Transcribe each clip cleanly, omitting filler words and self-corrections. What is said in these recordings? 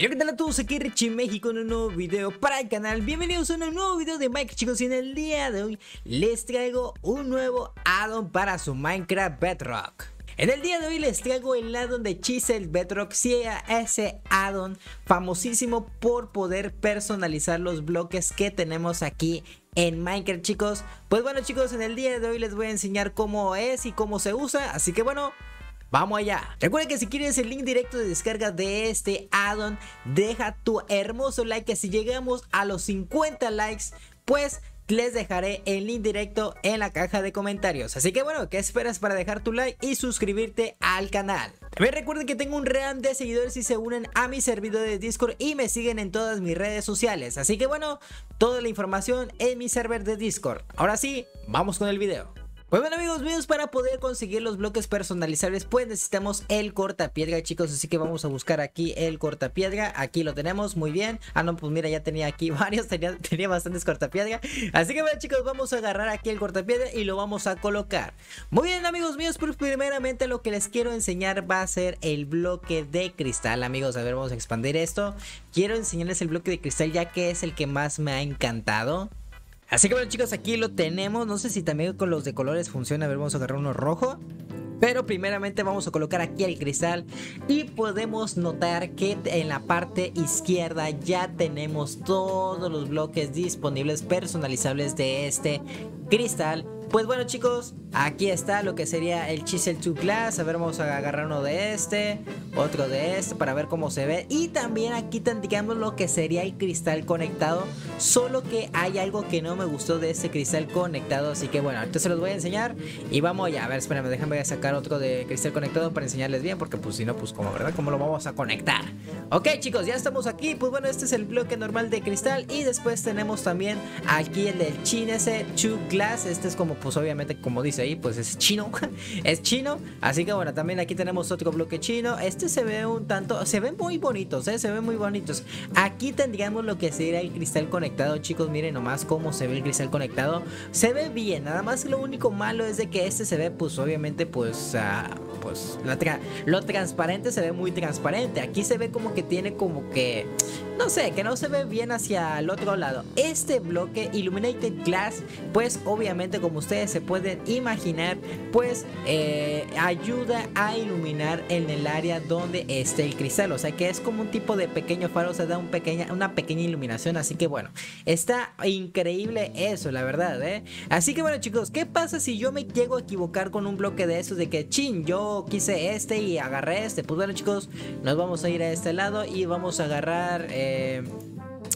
Hola, ¿qué tal a todos? Aquí Richie México en un nuevo video para el canal. Bienvenidos a un nuevo video de Minecraft, chicos. Y en el día de hoy les traigo un nuevo add-on para su Minecraft Bedrock. En el día de hoy les traigo el add-on de Chisel Bedrock, sí, ese add-on famosísimo por poder personalizar los bloques que tenemos aquí en Minecraft, chicos. Pues bueno, chicos, en el día de hoy les voy a enseñar cómo es y cómo se usa, así que bueno, ¡vamos allá! Recuerda que si quieres el link directo de descarga de este add-on, deja tu hermoso like, que si llegamos a los 50 likes, pues les dejaré el link directo en la caja de comentarios. Así que bueno, ¿qué esperas para dejar tu like y suscribirte al canal? También recuerden que tengo un ream de seguidores si se unen a mi servidor de Discord y me siguen en todas mis redes sociales. Así que bueno, toda la información en mi server de Discord. Ahora sí, vamos con el video. Pues bueno, amigos, para poder conseguir los bloques personalizables, pues necesitamos el cortapiedra, chicos. Así que vamos a buscar aquí el cortapiedra. Aquí lo tenemos, muy bien. Ah, no, pues mira, ya tenía aquí varios, tenía bastantes cortapiedra. Así que bueno, chicos, vamos a agarrar aquí el cortapiedra y lo vamos a colocar. Muy bien, amigos míos, pues primeramente lo que les quiero enseñar va a ser el bloque de cristal, amigos. A ver, vamos a expandir esto. Quiero enseñarles el bloque de cristal ya que es el que más me ha encantado. Así que bueno, chicos, aquí lo tenemos. No sé si también con los de colores funciona. A ver, vamos a agarrar uno rojo. Pero primeramente vamos a colocar aquí el cristal. Y podemos notar que en la parte izquierda ya tenemos todos los bloques disponibles personalizables de este cristal. Pues bueno, chicos, aquí está lo que sería el Chisel 2 Glass. A ver, vamos a agarrar uno de este, otro de este, para ver cómo se ve. Y también aquí tendríamos lo que sería el cristal conectado. Solo que hay algo que no me gustó de este cristal conectado. Así que bueno, ahorita se los voy a enseñar. Y vamos allá. A ver, espérame, déjame sacar otro de cristal conectado para enseñarles bien. Porque pues si no, pues como, ¿verdad? ¿Cómo lo vamos a conectar? Ok, chicos, ya estamos aquí. Pues bueno, este es el bloque normal de cristal. Y después tenemos también aquí el del Chisel 2 Glass. Este es como, pues obviamente como dice ahí, pues es chino. Es chino. Así que bueno, también aquí tenemos otro bloque chino. Este se ve un tanto, se ven muy bonitos, se ven muy bonitos. Aquí tendríamos lo que sería el cristal conectado, chicos. Miren nomás cómo se ve el cristal conectado. Se ve bien, nada más lo único malo es de que este se ve, pues obviamente, pues lo transparente se ve muy transparente. Aquí se ve como que tiene como que, no sé, que no se ve bien hacia el otro lado. Este bloque Illuminated Glass, pues obviamente como ustedes se pueden imaginar, pues ayuda a iluminar en el área donde esté el cristal. O sea que es como un tipo de pequeño faro, o sea, da una pequeña iluminación. Así que bueno, está increíble eso, la verdad, Así que bueno, chicos, ¿qué pasa si yo me llego a equivocar con un bloque de esos de que, chin, yo quise este y agarré este? Pues bueno, chicos, nos vamos a ir a este lado y vamos a agarrar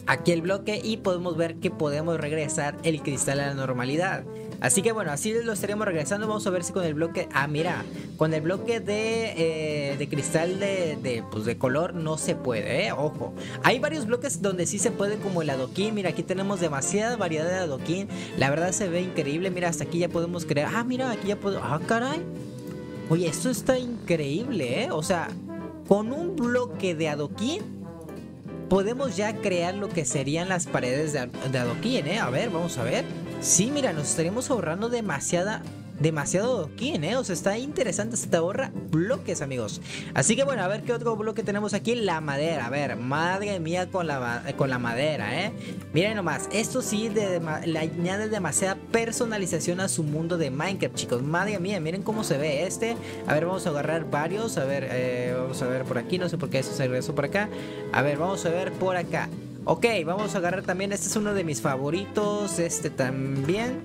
aquí el bloque y podemos ver que podemos regresar el cristal a la normalidad. Así que bueno, así lo estaremos regresando. Vamos a ver si con el bloque, ah mira, con el bloque de cristal de color no se puede, ojo. Hay varios bloques donde sí se puede, como el adoquín. Mira, aquí tenemos demasiada variedad de adoquín. La verdad se ve increíble. Mira, hasta aquí ya podemos crear, ah mira, aquí ya puedo, ah caray. Oye, esto está increíble, o sea, con un bloque de adoquín podemos ya crear lo que serían las paredes de adoquín, A ver, vamos a ver. Sí, mira, nos estaremos ahorrando demasiado adoquín, O sea, está interesante, se te ahorra bloques, amigos. Así que bueno, a ver qué otro bloque tenemos aquí. La madera, a ver, madre mía con la madera, Miren nomás, esto sí le añade demasiada personalización a su mundo de Minecraft, chicos. Madre mía, miren cómo se ve este. A ver, vamos a agarrar varios. A ver, vamos a ver por aquí, no sé por qué eso se regresó por acá. A ver, vamos a ver por acá. Ok, vamos a agarrar también, este es uno de mis favoritos, este también.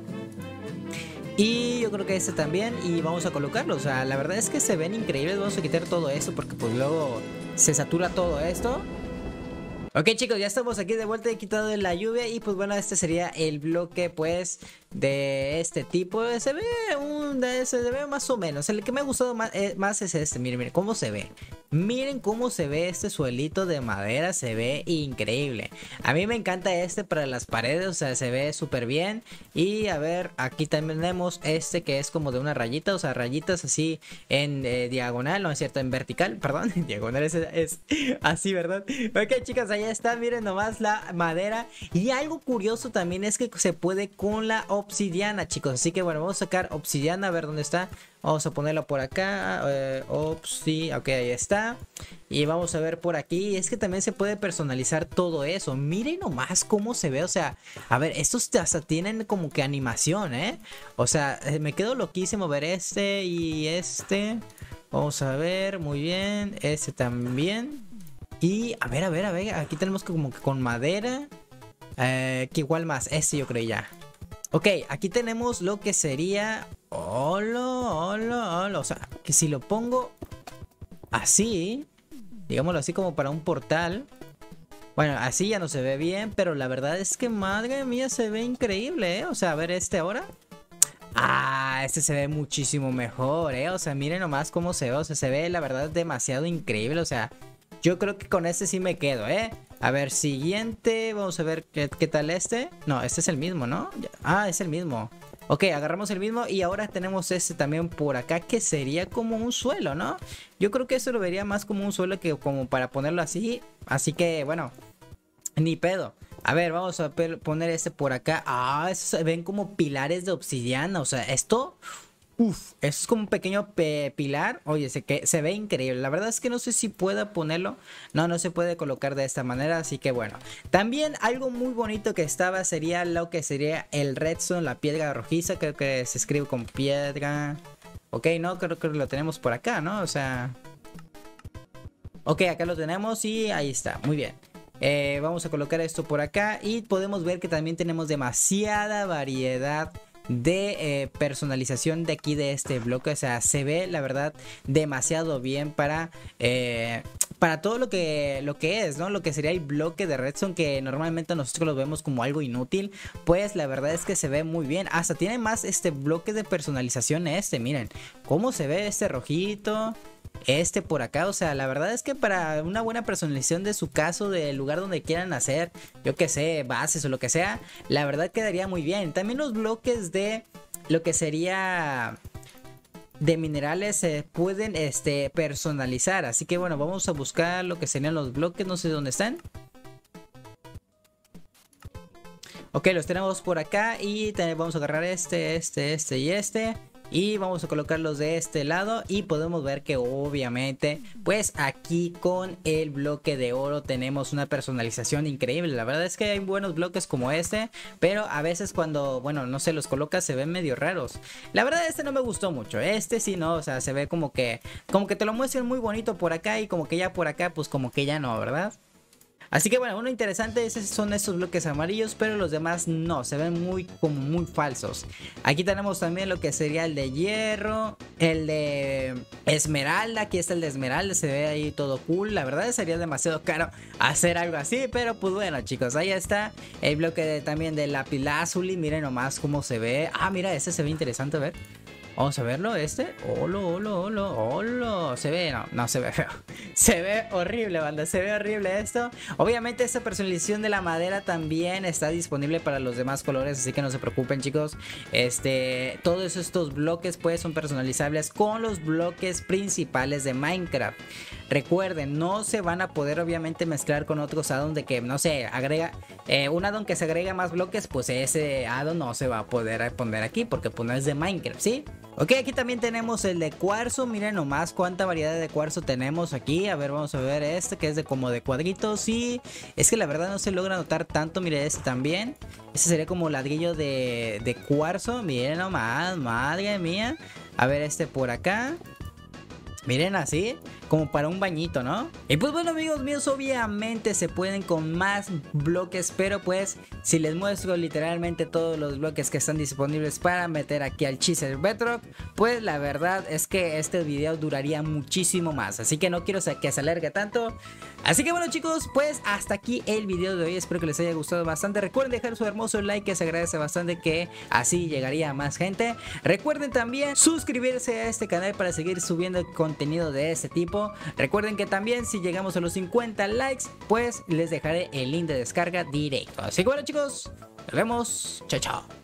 Y yo creo que este también. Y vamos a colocarlo. O sea, la verdad es que se ven increíbles. Vamos a quitar todo esto porque pues luego se satura todo esto. Ok, chicos, ya estamos aquí de vuelta, he quitado la lluvia. Y pues bueno, este sería el bloque, pues, de este tipo. Se ve más o menos. El que me ha gustado más es este. Miren, miren cómo se ve. Miren cómo se ve este suelito de madera. Se ve increíble. A mí me encanta este para las paredes. O sea, se ve súper bien. Y a ver, aquí también tenemos este que es como de una rayita. O sea, rayitas así en diagonal. No es cierto, en vertical, perdón. En diagonal es así, ¿verdad? Ok, chicas, ahí está, miren nomás la madera. Y algo curioso también es que se puede con la obsidiana, chicos. Así que bueno, vamos a sacar obsidiana, a ver dónde está. Vamos a ponerlo por acá. Ok, ahí está. Y vamos a ver por aquí. Es que también se puede personalizar todo eso. Miren nomás cómo se ve. O sea, a ver, estos hasta tienen como que animación, ¿eh? O sea, me quedo loquísimo ver este y este. Vamos a ver, muy bien. Este también. Y a ver. Aquí tenemos como que con madera. Que igual más. Este yo creo ya. Ok, aquí tenemos lo que sería... O sea, que si lo pongo así, digámoslo así como para un portal. Bueno, así ya no se ve bien, pero la verdad es que madre mía se ve increíble, ¿eh? O sea, a ver este ahora. Ah, este se ve muchísimo mejor, ¿eh? O sea, miren nomás cómo se ve. O sea, se ve la verdad demasiado increíble. O sea, yo creo que con este sí me quedo, ¿eh? A ver, siguiente. Vamos a ver qué tal este. No, este es el mismo, ¿no? Ah, es el mismo. Ok, agarramos el mismo y ahora tenemos este también por acá que sería como un suelo, ¿no? Yo creo que eso lo vería más como un suelo que como para ponerlo así. Así que, bueno, ni pedo. A ver, vamos a poner este por acá. Ah, estos se ven como pilares de obsidiana. O sea, esto... Uf, eso es como un pequeño pilar. Oye, se ve increíble. La verdad es que no sé si pueda ponerlo. No, no se puede colocar de esta manera. Así que bueno. También algo muy bonito que estaba sería lo que sería el redstone, la piedra rojiza. Creo que se escribe con piedra. Ok, no, creo que lo tenemos por acá, ¿no? O sea... Ok, acá lo tenemos y ahí está. Muy bien. Vamos a colocar esto por acá y podemos ver que también tenemos demasiada variedad de personalización de aquí de este bloque. O sea, se ve la verdad demasiado bien para todo lo que es, ¿no? Lo que sería el bloque de redstone, que normalmente nosotros lo vemos como algo inútil. Pues la verdad es que se ve muy bien. Hasta tiene más bloque de personalización. Miren cómo se ve este rojito, este por acá. O sea, la verdad es que para una buena personalización de su caso, del lugar donde quieran hacer, yo que sé, bases o lo que sea, la verdad quedaría muy bien. También los bloques de lo que sería de minerales se pueden personalizar. Así que bueno, vamos a buscar lo que serían los bloques. No sé dónde están. Ok, los tenemos por acá y vamos a agarrar este y este. Y vamos a colocarlos de este lado y podemos ver que obviamente pues aquí con el bloque de oro tenemos una personalización increíble. La verdad es que hay buenos bloques como este, pero a veces cuando, bueno, no se los coloca se ven medio raros. La verdad este no me gustó mucho, este sí no, o sea, se ve como que te lo muestran muy bonito por acá y como que ya por acá pues como que ya no, ¿verdad? Así que bueno, uno interesante, esos son estos bloques amarillos, pero los demás no, se ven como muy falsos. Aquí tenemos también lo que sería el de hierro, el de esmeralda, aquí está el de esmeralda, se ve ahí todo cool. La verdad sería demasiado caro hacer algo así, pero pues bueno chicos, ahí está el bloque también de lapislázuli, miren nomás cómo se ve. Ah, mira, este se ve interesante, a ver. Vamos a verlo, Olo. Se ve, no se ve feo. Se ve horrible, banda, se ve horrible esto. Obviamente esta personalización de la madera también está disponible para los demás colores, así que no se preocupen, chicos. Todos estos bloques pues son personalizables con los bloques principales de Minecraft. Recuerden, no se van a poder obviamente mezclar con otros addons de que, no sé, agrega un addon que se agrega más bloques, pues ese addon no se va a poder poner aquí porque pues no es de Minecraft, ¿sí? Ok, aquí también tenemos el de cuarzo. Miren nomás cuánta variedad de cuarzo tenemos aquí. A ver, vamos a ver este que es como de cuadritos. Y es que la verdad no se logra notar tanto. Miren este también. Este sería como ladrillo de cuarzo. Miren nomás, madre mía. A ver este por acá. Miren así, como para un bañito, ¿no? Y pues bueno amigos míos, obviamente se pueden con más bloques, pero pues si les muestro literalmente todos los bloques que están disponibles para meter aquí al Chisel Bedrock, pues la verdad es que este video duraría muchísimo más, así que no quiero que se alargue tanto. Así que bueno chicos, pues hasta aquí el video de hoy, espero que les haya gustado bastante. Recuerden dejar su hermoso like que se agradece bastante, que así llegaría a más gente. Recuerden también suscribirse a este canal para seguir subiendo contenido de este tipo. Recuerden que también si llegamos a los 50 likes pues les dejaré el link de descarga directo. Así que bueno chicos, nos vemos, chao chao.